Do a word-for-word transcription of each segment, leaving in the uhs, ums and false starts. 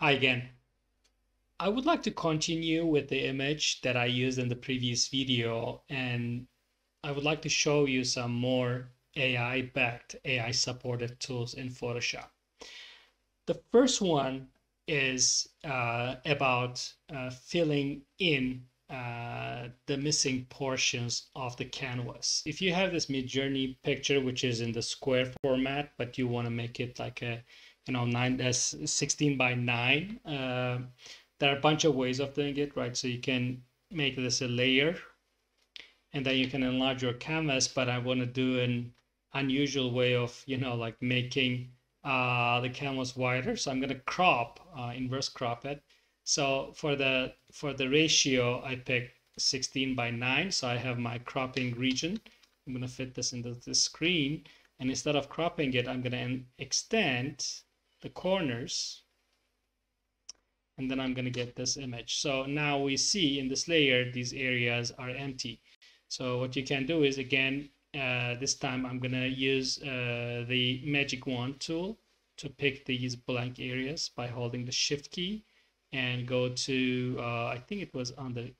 Hi again. I would like to continue with the image that I used in the previous video, and I would like to show you some more A I-backed, A I-supported tools in Photoshop. The first one is uh, about uh, filling in uh, the missing portions of the canvas. If you have this Midjourney picture, which is in the square format, but you want to make it like a, you know, nine, uh, sixteen by nine, uh, there are a bunch of ways of doing it, right? So you can make this a layer, and then you can enlarge your canvas, but I want to do an unusual way of, you know, like making uh, the canvas wider. So I'm going to crop, uh, inverse crop it. So for the, for the ratio, I picked sixteen by nine. So I have my cropping region. I'm going to fit this into the screen. And instead of cropping it, I'm going to extend the corners. And then I'm going to get this image. So now we see in this layer, these areas are empty. So what you can do is, again, uh, this time I'm going to use uh, the magic wand tool to pick these blank areas by holding the shift key and go to, uh, I think it was on the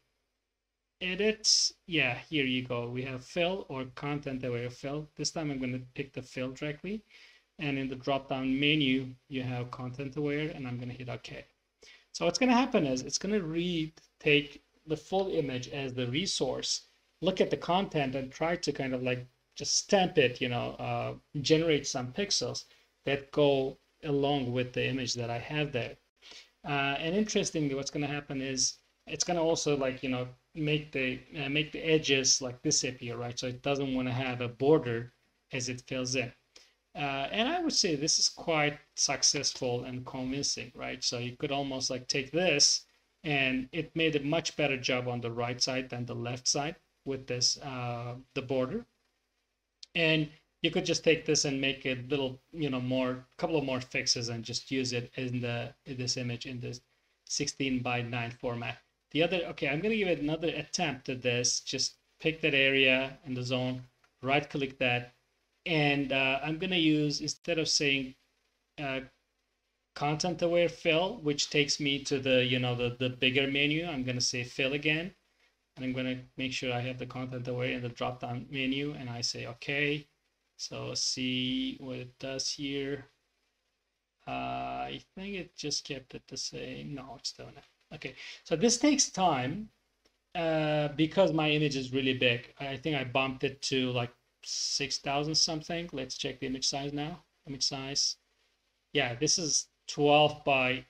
edit. Yeah, here you go. We have fill or content-aware fill. This time I'm going to pick the fill directly. And in the drop-down menu, you have content-aware, and I'm going to hit OK. So what's going to happen is it's going to read, take the full image as the resource, look at the content and try to kind of like just stamp it, you know, uh, generate some pixels that go along with the image that I have there. Uh, and interestingly, what's going to happen is it's going to also like, you know, make the, uh, make the edges like disappear, right? So it doesn't want to have a border as it fills in. Uh, and I would say this is quite successful and convincing, right? So you could almost like take this, and it made a much better job on the right side than the left side with this uh, the border. And you could just take this and make a little, you know, more couple of more fixes and just use it in the in this image in this sixteen by nine format. The other, okay, I'm gonna give it another attempt at this. Just pick that area in the zone, right click that, and uh, I'm gonna use, instead of saying uh, content-aware fill, which takes me to the, you know, the the bigger menu, I'm gonna say fill again. And I'm going to make sure I have the content aware in the drop down menu, and I say okay. So see what it does here. Uh, I think it just kept it the same. No, it's doing it. Okay, so this takes time uh, because my image is really big. I think I bumped it to like six thousand something. Let's check the image size now. Image size. Yeah, this is twelve by,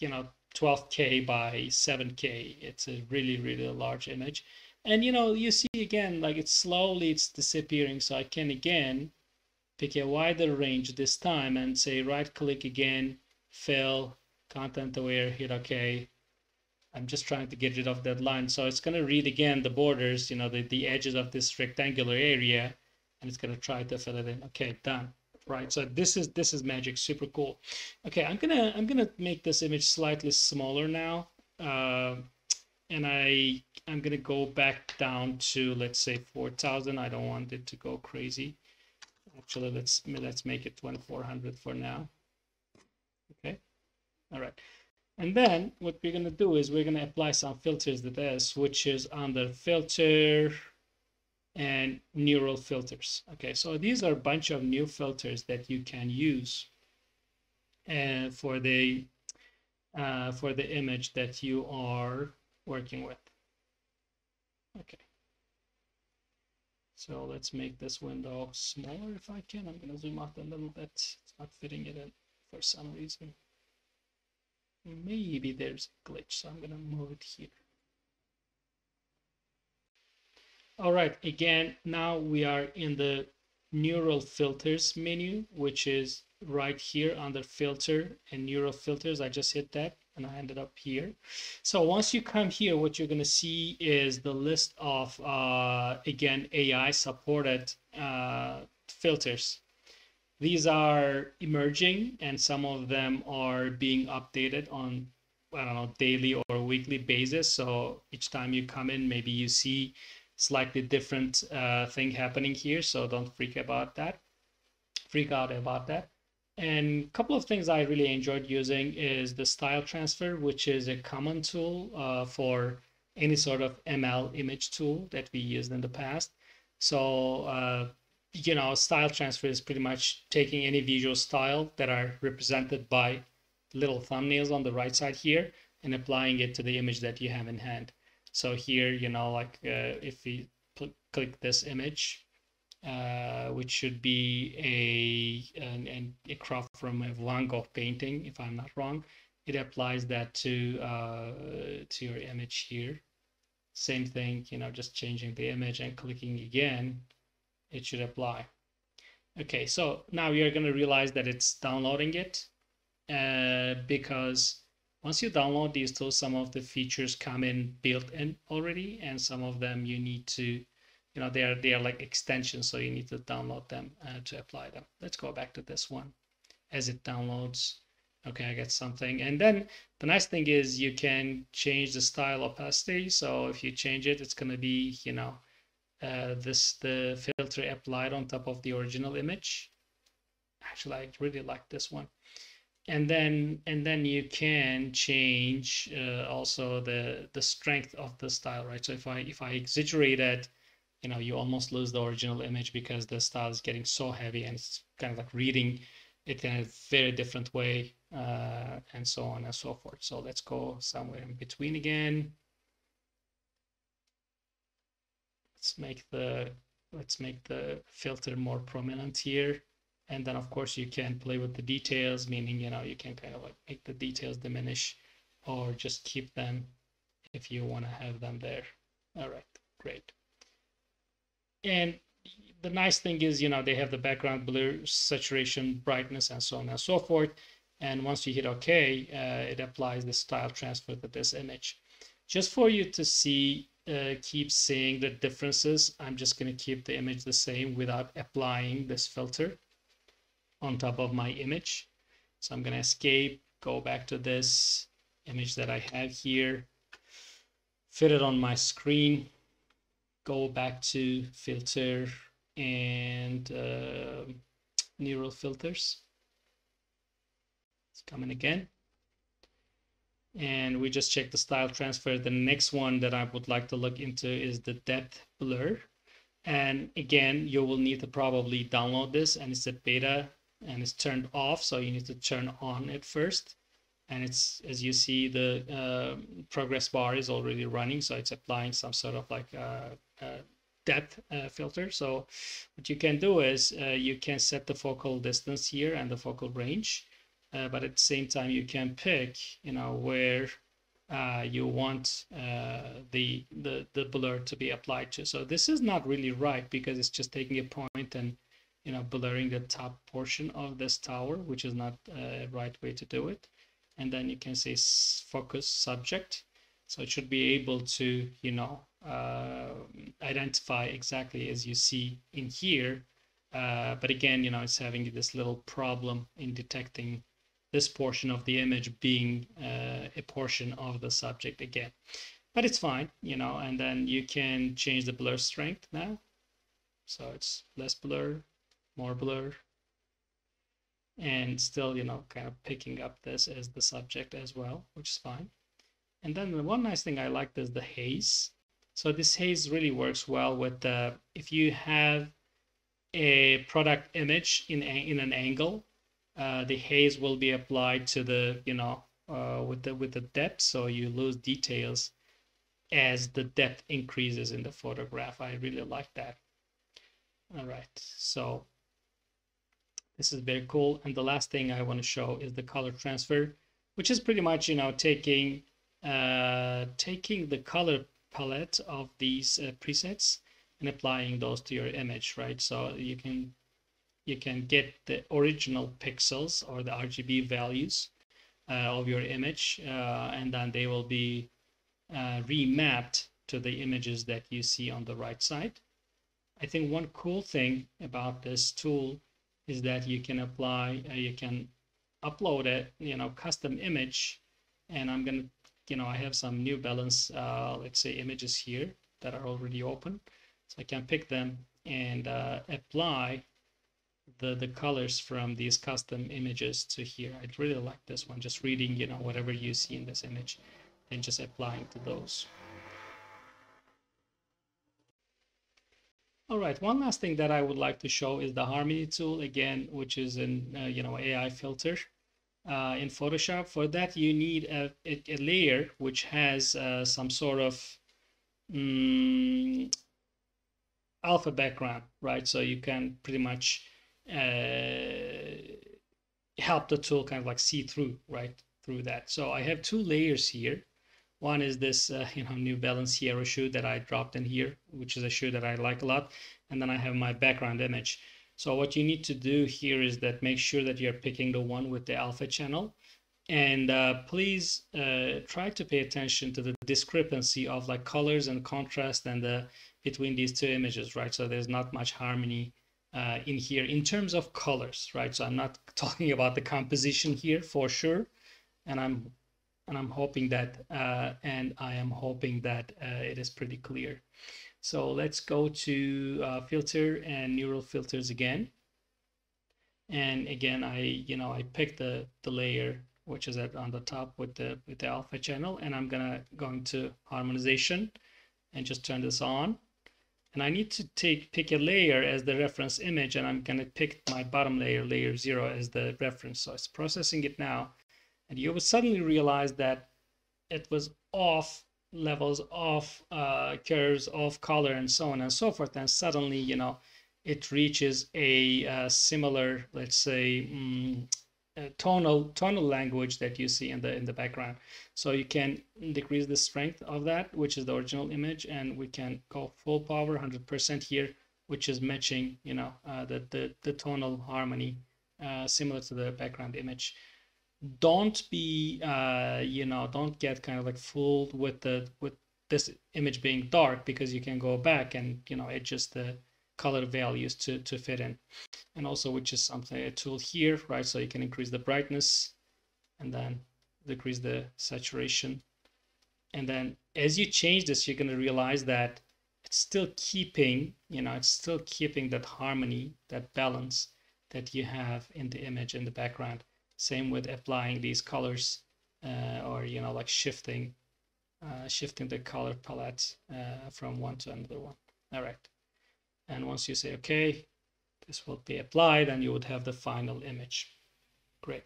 you know, twelve K by seven K. It's a really, really large image. And, you know, you see again, like it's slowly, it's disappearing. So I can, again, pick a wider range this time and say, right click again, fill, content aware, hit OK. I'm just trying to get rid of that line. So it's going to read again the borders, you know, the, the edges of this rectangular area, and it's going to try to fill it in. OK, done. Right, so this is this is magic, super cool. Okay, I'm gonna I'm gonna make this image slightly smaller now, uh, and I I'm gonna go back down to, let's say, four thousand. I don't want it to go crazy. Actually, let's let's make it twenty-four hundred for now. Okay, all right. And then what we're gonna do is we're gonna apply some filters to this, which is under filter and neural filters. Okay, so these are a bunch of new filters that you can use uh, for the uh, for the image that you are working with. Okay, so let's make this window smaller if I can. I'm gonna zoom out a little bit. It's not fitting it in for some reason. Maybe there's a glitch, so I'm gonna move it here. All right, again, now we are in the neural filters menu, which is right here under filter and neural filters. I just hit that and I ended up here. So once you come here, what you're going to see is the list of, uh, again, A I supported uh, filters. These are emerging, and some of them are being updated on, I don't know, daily or weekly basis. So each time you come in, maybe you see slightly different uh, thing happening here, so don't freak about that. Freak out about that. And a couple of things I really enjoyed using is the Style Transfer, which is a common tool uh, for any sort of M L image tool that we used in the past. So, uh, you know, Style Transfer is pretty much taking any visual style that are represented by little thumbnails on the right side here and applying it to the image that you have in hand. So here, you know, like uh, if we click this image, uh, which should be a, an, an, a crop from a Van Gogh painting, if I'm not wrong, it applies that to, uh, to your image here. Same thing, you know, just changing the image and clicking again, it should apply. Okay, so now you're going to realize that it's downloading it uh, because once you download these tools, some of the features come in built in already, and some of them you need to, you know, they are, they are like extensions, so you need to download them uh, to apply them. Let's go back to this one as it downloads. Okay, I got something. And then the nice thing is you can change the style opacity. So if you change it, it's going to be, you know, uh, this the filter applied on top of the original image. Actually, I really like this one. And then and then you can change uh, also the the strength of the style, right? So if I if I exaggerate it, you know, you almost lose the original image because the style is getting so heavy and it's kind of like reading it in a very different way, uh, and so on and so forth. So let's go somewhere in between again. Let's make the let's make the filter more prominent here. And then of course you can play with the details, meaning, you know, you can kind of like make the details diminish or just keep them if you want to have them there. All right, great. And the nice thing is, you know, they have the background blur, saturation, brightness, and so on and so forth. And once you hit OK, uh, it applies the Style Transfer to this image. Just for you to see, uh, keep seeing the differences, I'm just going to keep the image the same without applying this filter on top of my image. So I'm going to escape, go back to this image that I have here, fit it on my screen, go back to filter, and uh, neural filters. It's coming again. And we just checked the Style Transfer. The next one that I would like to look into is the Depth Blur. And again, you will need to probably download this, and it's a beta and it's turned off. So you need to turn on it first. And it's, as you see, the uh, progress bar is already running. So it's applying some sort of like a, a depth uh, filter. So what you can do is uh, you can set the focal distance here and the focal range. Uh, but at the same time, you can pick, you know, where uh, you want uh, the, the, the blur to be applied to. So this is not really right because it's just taking a point and, you know, blurring the top portion of this tower, which is not a uh, right way to do it. And then you can say focus subject. So it should be able to, you know, uh, identify exactly as you see in here. Uh, but again, you know, it's having this little problem in detecting this portion of the image being uh, a portion of the subject again. But it's fine, you know, and then you can change the blur strength now. So it's less blur, more blur, and still, you know, kind of picking up this as the subject as well, which is fine. And then the one nice thing I liked is the haze. So this haze really works well with the, if you have a product image in, a, in an angle, uh, the haze will be applied to the, you know, uh, with the with the depth. So you lose details as the depth increases in the photograph. I really like that. All right, so this is very cool. And the last thing I want to show is the Color Transfer, which is pretty much, you know, taking uh, taking the color palette of these uh, presets and applying those to your image, right? So you can you can get the original pixels or the R G B values uh, of your image, uh, and then they will be uh, remapped to the images that you see on the right side. I think one cool thing about this tool is that you can apply, uh, you can upload it, you know, custom image. And I'm going to, you know, I have some New Balance, uh, let's say, images here that are already open. So I can pick them and uh, apply the, the colors from these custom images to here. I really like this one, just reading, you know, whatever you see in this image and just applying to those. All right, one last thing that I would like to show is the Harmony tool again, which is an uh, you know, A I filter uh, in Photoshop. For that, you need a, a, a layer which has uh, some sort of um, alpha background, right? So you can pretty much uh, help the tool kind of like see through, right, through that. So I have two layers here. One is this uh, you know, New Balance Sierra shoe that I dropped in here, which is a shoe that I like a lot. And then I have my background image. So what you need to do here is that make sure that you're picking the one with the alpha channel. And uh, please uh, try to pay attention to the discrepancy of like colors and contrast and the between these two images, right? So there's not much harmony uh, in here in terms of colors, right? So I'm not talking about the composition here for sure. And I'm And I'm hoping that, uh, and I am hoping that uh, it is pretty clear. So let's go to uh, filter and neural filters again. And again, I, you know, I picked the the layer which is at on the top with the with the alpha channel, and I'm gonna go into harmonization and just turn this on. And I need to take pick a layer as the reference image, and I'm gonna pick my bottom layer, layer zero, as the reference. So it's processing it now. And you will suddenly realize that it was off levels, off uh, curves, off color, and so on and so forth. And suddenly, you know, it reaches a uh, similar, let's say, um, uh, tonal tonal language that you see in the in the background. So you can decrease the strength of that, which is the original image, and we can go full power, one hundred percent here, which is matching, you know, uh, the, the the tonal harmony, uh, similar to the background image. Don't be, uh, you know, don't get kind of like fooled with the with this image being dark, because you can go back and, you know, adjust the color values to to fit in. And also, which is something, a tool here, right? So you can increase the brightness and then decrease the saturation. And then as you change this, you're going to realize that it's still keeping, you know, it's still keeping that harmony, that balance that you have in the image in the background. Same with applying these colors, uh, or, you know, like shifting uh, shifting the color palette uh, from one to another one. All right. And once you say, okay, this will be applied, and you would have the final image. Great.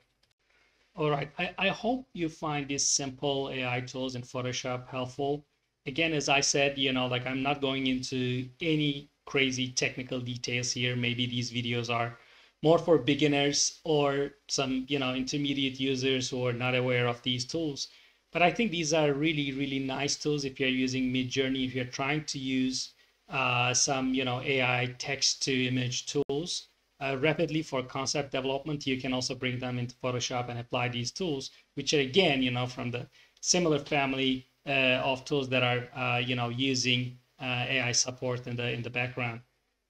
All right. I, I hope you find these simple A I tools in Photoshop helpful. Again, as I said, you know, like I'm not going into any crazy technical details here. Maybe these videos are more for beginners or some, you know, intermediate users who are not aware of these tools. But I think these are really, really nice tools if you're using Midjourney, if you're trying to use uh, some, you know, A I text-to-image tools uh, rapidly for concept development. You can also bring them into Photoshop and apply these tools, which are, again, you know, from the similar family uh, of tools that are, uh, you know, using uh, A I support in the in the background.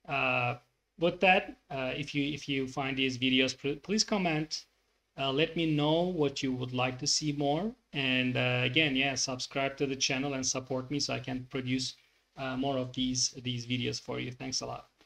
Uh, With that, uh, if you if you find these videos, please comment. Uh, let me know what you would like to see more. And uh, again, yeah, subscribe to the channel and support me so I can produce uh, more of these these videos for you. Thanks a lot.